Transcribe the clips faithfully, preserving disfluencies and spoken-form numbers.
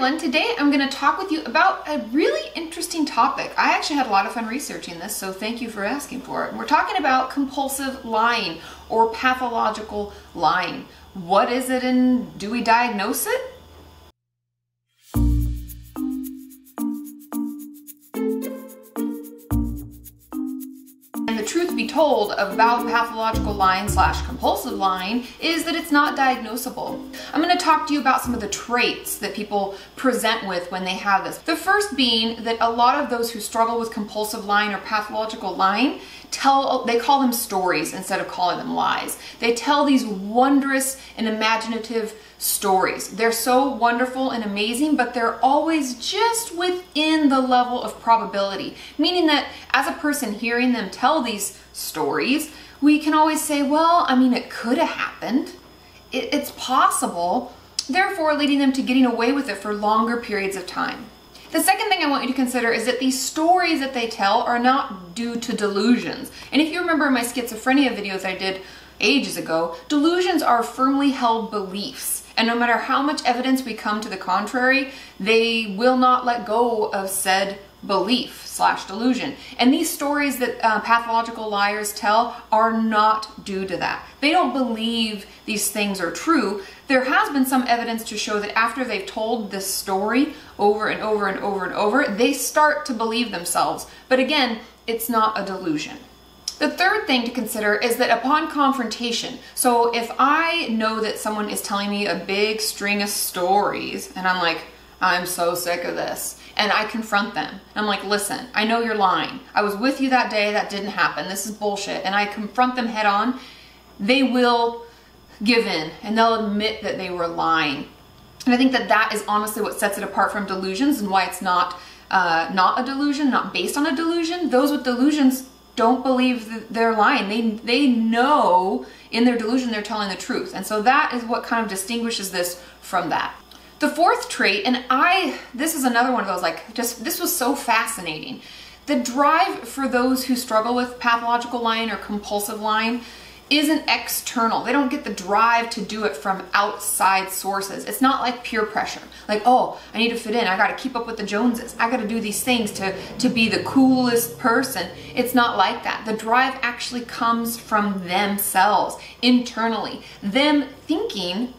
everyone. Today I'm going to talk with you about a really interesting topic. I actually had a lot of fun researching this, so thank you for asking for it. We're talking about compulsive lying or pathological lying. What is it and do we diagnose it? Truth be told about pathological lying slash compulsive lying is that it's not diagnosable. I'm going to talk to you about some of the traits that people present with when they have this. The first being that a lot of those who struggle with compulsive lying or pathological lying tell, they call them stories instead of calling them lies. They tell these wondrous and imaginative stories. They're so wonderful and amazing, but they're always just within the level of probability, meaning that as a person hearing them tell these stories, we can always say, well, I mean, it could have happened. It, it's possible, therefore leading them to getting away with it for longer periods of time. The second thing I want you to consider is that these stories that they tell are not due to delusions. And if you remember my schizophrenia videos I did ages ago, delusions are firmly held beliefs. And no matter how much evidence we come to the contrary, they will not let go of said belief slash delusion. And these stories that uh, pathological liars tell are not due to that. They don't believe these things are true. There has been some evidence to show that after they've told this story over and over and over and over, they start to believe themselves. But again, it's not a delusion. The third thing to consider is that upon confrontation, so if I know that someone is telling me a big string of stories and I'm like, I'm so sick of this, and I confront them. I'm like, listen, I know you're lying. I was with you that day, that didn't happen. This is bullshit. And I confront them head on, they will give in and they'll admit that they were lying. And I think that that is honestly what sets it apart from delusions and why it's not, uh, not a delusion, not based on a delusion. Those with delusions don't believe that they're lying. They, they know in their delusion they're telling the truth. And so that is what kind of distinguishes this from that. The fourth trait, and I, this is another one of those, like, just, this was so fascinating. The drive for those who struggle with pathological lying or compulsive lying isn't external. They don't get the drive to do it from outside sources. It's not like peer pressure. Like, oh, I need to fit in. I got to keep up with the Joneses. I got to do these things to, to be the coolest person. It's not like that. The drive actually comes from themselves, internally. Them thinking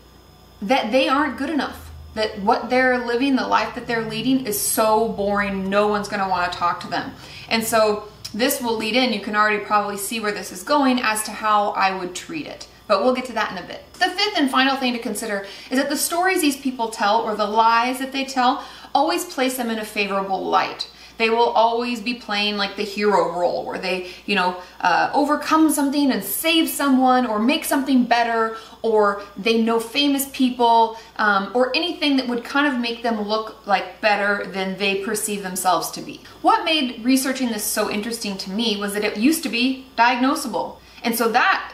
that they aren't good enough. That what they're living, the life that they're leading is so boring, no one's going to want to talk to them. And so this will lead in, you can already probably see where this is going as to how I would treat it. But we'll get to that in a bit. The fifth and final thing to consider is that the stories these people tell or the lies that they tell always place them in a favorable light. They will always be playing like the hero role where they, you know, uh, overcome something and save someone or make something better, or they know famous people, um, or anything that would kind of make them look like better than they perceive themselves to be. What made researching this so interesting to me was that it used to be diagnosable. And so that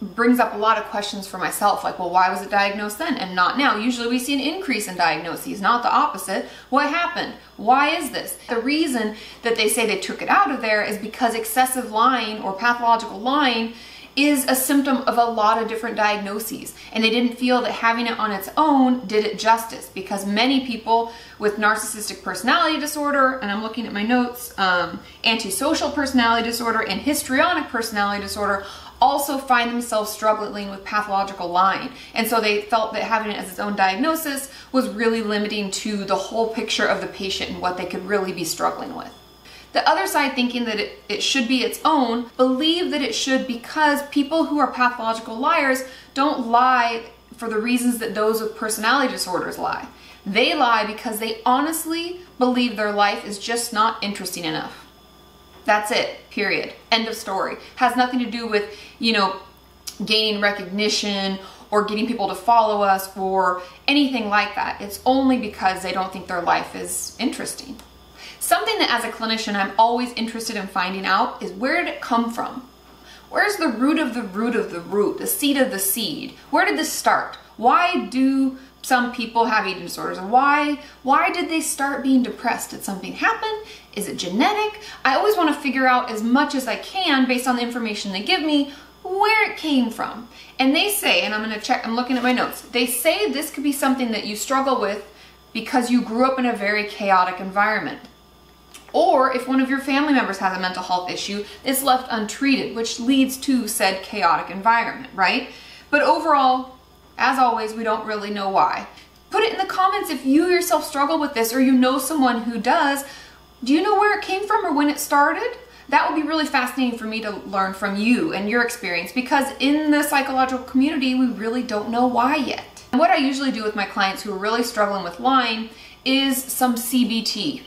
brings up a lot of questions for myself, like, well, why was it diagnosed then and not now? Usually we see an increase in diagnoses, not the opposite. What happened? Why is this? The reason that they say they took it out of there is because excessive lying or pathological lying is a symptom of a lot of different diagnoses, and they didn't feel that having it on its own did it justice, because many people with narcissistic personality disorder, and I'm looking at my notes, um, antisocial personality disorder and histrionic personality disorder also find themselves struggling with pathological lying. And so they felt that having it as its own diagnosis was really limiting to the whole picture of the patient and what they could really be struggling with. The other side, thinking that it, it should be its own, believe that it should because people who are pathological liars don't lie for the reasons that those with personality disorders lie. They lie because they honestly believe their life is just not interesting enough. That's it, period. End of story. Has nothing to do with, you know, gaining recognition or getting people to follow us or anything like that. It's only because they don't think their life is interesting. Something that as a clinician I'm always interested in finding out is, where did it come from? Where's the root of the root of the root, the seed of the seed? Where did this start? Why do some people have eating disorders? Why, why did they start being depressed? Did something happen? Is it genetic? I always want to figure out as much as I can based on the information they give me where it came from. And they say, and I'm going to check, I'm looking at my notes, they say this could be something that you struggle with because you grew up in a very chaotic environment. Or if one of your family members has a mental health issue, it's left untreated, which leads to said chaotic environment, right? But overall, as always, we don't really know why. Put it in the comments if you yourself struggle with this or you know someone who does. Do you know where it came from or when it started? That would be really fascinating for me to learn from you and your experience, because in the psychological community, we really don't know why yet. And what I usually do with my clients who are really struggling with lying is some C B T.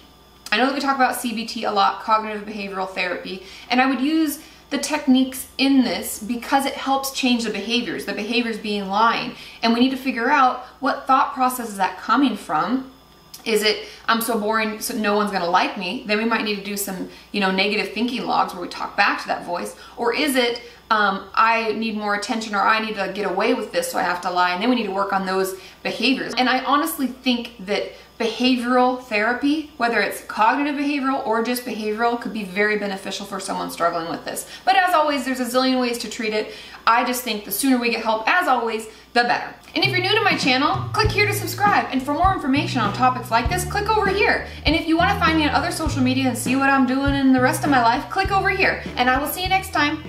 I know that we talk about C B T a lot, cognitive behavioral therapy, and I would use the techniques in this because it helps change the behaviors, the behaviors being lying. And we need to figure out what thought process is that coming from. Is it, I'm so boring, so no one's gonna like me? Then we might need to do some, you know, negative thinking logs where we talk back to that voice. Or is it, um, I need more attention, or I need to get away with this, so I have to lie? And then we need to work on those behaviors. And I honestly think that behavioral therapy, whether it's cognitive behavioral or just behavioral, could be very beneficial for someone struggling with this. But as always, there's a zillion ways to treat it. I just think the sooner we get help, as always, the better. And if you're new to my channel, click here to subscribe. And for more information on topics like this, click over here. And if you want to find me on other social media and see what I'm doing in the rest of my life, click over here. And I will see you next time.